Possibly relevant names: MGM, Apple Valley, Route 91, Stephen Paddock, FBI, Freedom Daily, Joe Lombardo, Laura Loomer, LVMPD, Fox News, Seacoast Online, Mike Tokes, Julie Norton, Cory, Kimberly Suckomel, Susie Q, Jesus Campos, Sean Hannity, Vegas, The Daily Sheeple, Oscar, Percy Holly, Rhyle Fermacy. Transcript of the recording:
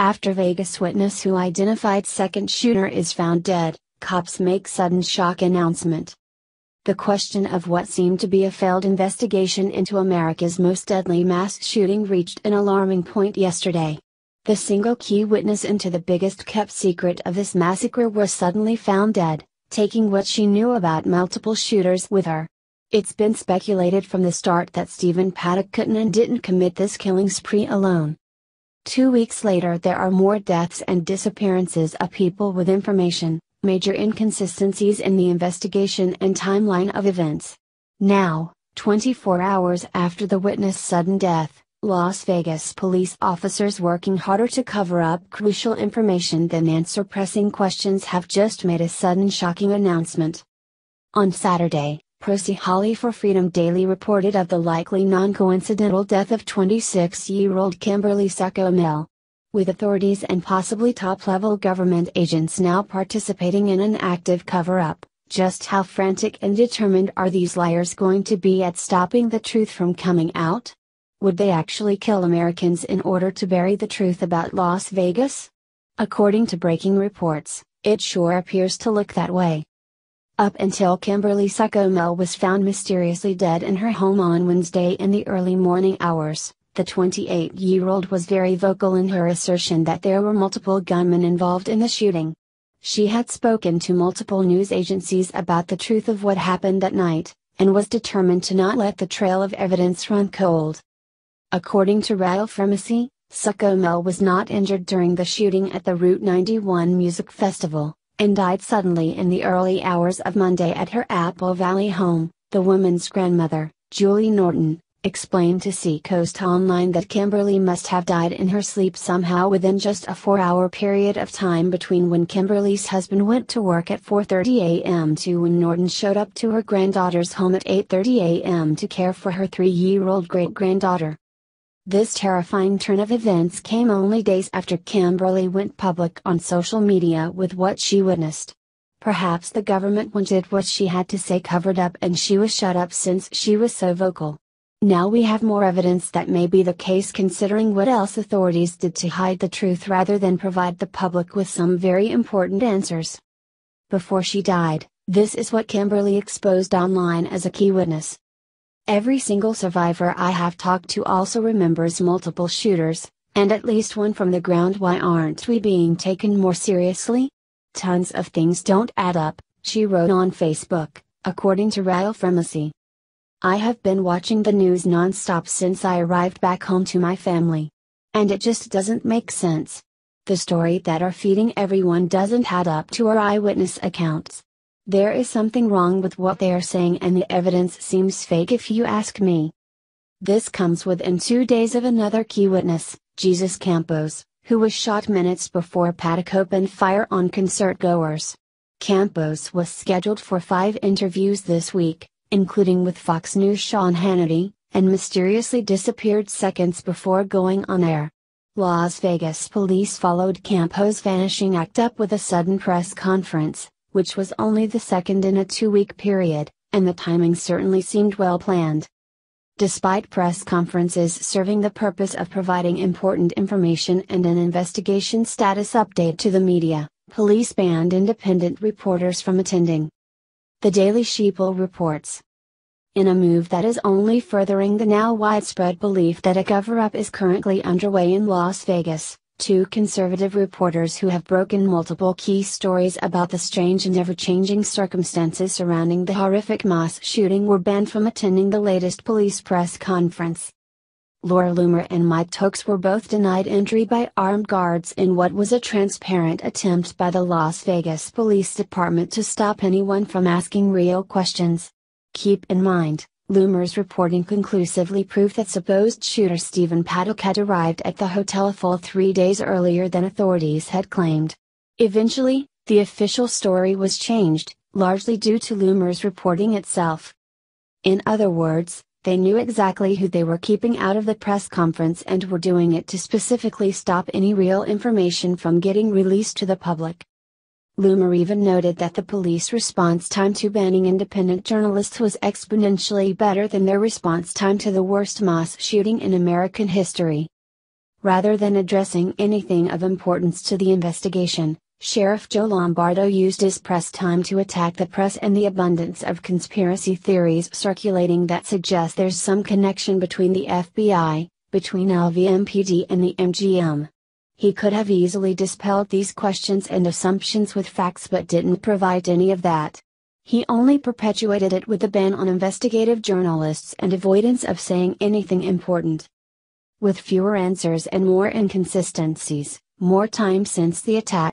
After Vegas witness who identified second shooter is found dead, cops make sudden shock announcement. The question of what seemed to be a failed investigation into America's most deadly mass shooting reached an alarming point yesterday. The single key witness into the biggest kept secret of this massacre was suddenly found dead, taking what she knew about multiple shooters with her. It's been speculated from the start that Stephen Paddock couldn't and didn't commit this killing spree alone. 2 weeks later there are more deaths and disappearances of people with information, major inconsistencies in the investigation and timeline of events. Now, 24 hours after the witness' sudden death, Las Vegas police officers working harder to cover up crucial information than answer pressing questions have just made a sudden shocking announcement. On Saturday, Percy Holly for Freedom Daily reported of the likely non-coincidental death of 26-year-old Kimberly Suckomel. With authorities and possibly top-level government agents now participating in an active cover-up, just how frantic and determined are these liars going to be at stopping the truth from coming out? Would they actually kill Americans in order to bury the truth about Las Vegas? According to breaking reports, it sure appears to look that way. Up until Kimberly Suckomel was found mysteriously dead in her home on Wednesday in the early morning hours, the 28-year-old was very vocal in her assertion that there were multiple gunmen involved in the shooting. She had spoken to multiple news agencies about the truth of what happened that night, and was determined to not let the trail of evidence run cold. According to Rhyle Fermacy, Suckomel was not injured during the shooting at the Route 91 music festival, and died suddenly in the early hours of Monday at her Apple Valley home. The woman's grandmother, Julie Norton, explained to Seacoast Online that Kimberly must have died in her sleep somehow within just a 4-hour period of time between when Kimberly's husband went to work at 4:30 a.m. to when Norton showed up to her granddaughter's home at 8:30 a.m. to care for her 3-year-old great-granddaughter. This terrifying turn of events came only days after Kimberly went public on social media with what she witnessed. Perhaps the government wanted what she had to say covered up and she was shut up since she was so vocal. Now we have more evidence that may be the case considering what else authorities did to hide the truth rather than provide the public with some very important answers. Before she died, this is what Kimberly exposed online as a key witness. Every single survivor I have talked to also remembers multiple shooters, and at least one from the ground. Why aren't we being taken more seriously? Tons of things don't add up, she wrote on Facebook, according to Rhyle Fermacy. I have been watching the news non-stop since I arrived back home to my family. And it just doesn't make sense. The story that are feeding everyone doesn't add up to our eyewitness accounts. There is something wrong with what they are saying and the evidence seems fake if you ask me. This comes within 2 days of another key witness, Jesus Campos, who was shot minutes before Paddock opened fire on concertgoers. Campos was scheduled for 5 interviews this week, including with Fox News' Sean Hannity, and mysteriously disappeared seconds before going on air. Las Vegas police followed Campos' vanishing act up with a sudden press conference, which was only the second in a 2-week period, and the timing certainly seemed well planned. Despite press conferences serving the purpose of providing important information and an investigation status update to the media, police banned independent reporters from attending. The Daily Sheeple reports. In a move that is only furthering the now widespread belief that a cover-up is currently underway in Las Vegas, 2 conservative reporters who have broken multiple key stories about the strange and ever-changing circumstances surrounding the horrific mass shooting were banned from attending the latest police press conference. Laura Loomer and Mike Tokes were both denied entry by armed guards in what was a transparent attempt by the Las Vegas Police Department to stop anyone from asking real questions. Keep in mind, Loomer's reporting conclusively proved that supposed shooter Stephen Paddock had arrived at the hotel a full 3 days earlier than authorities had claimed. Eventually, the official story was changed, largely due to Loomer's reporting itself. In other words, they knew exactly who they were keeping out of the press conference and were doing it to specifically stop any real information from getting released to the public. Loomer even noted that the police response time to banning independent journalists was exponentially better than their response time to the worst mass shooting in American history. Rather than addressing anything of importance to the investigation, Sheriff Joe Lombardo used his press time to attack the press and the abundance of conspiracy theories circulating that suggest there's some connection between the FBI, between LVMPD and the MGM. He could have easily dispelled these questions and assumptions with facts but didn't provide any of that. He only perpetuated it with a ban on investigative journalists and avoidance of saying anything important. With fewer answers and more inconsistencies, more time since the attack,